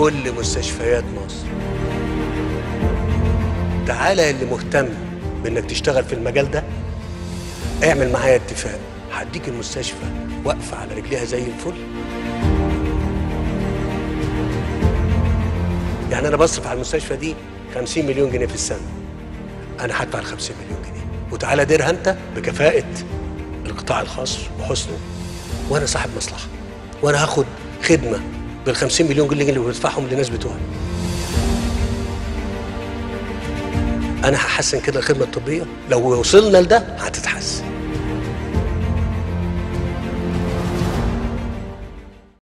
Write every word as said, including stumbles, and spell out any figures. كل مستشفيات مصر. تعالى اللي مهتم بانك تشتغل في المجال ده اعمل معايا اتفاق، هديك المستشفى واقفه على رجليها زي الفل. يعني انا بصرف على المستشفى دي خمسين مليون جنيه في السنه، انا هدفع ال خمسين مليون جنيه، وتعالى ديرها انت بكفاءه القطاع الخاص وحسنه، وانا صاحب مصلحه، وانا هاخد خدمه بال خمسين مليون جنيه اللي بندفعهم للناس بتوعنا. انا هحسن كده الخدمه الطبيه، لو وصلنا لده هتتحسن.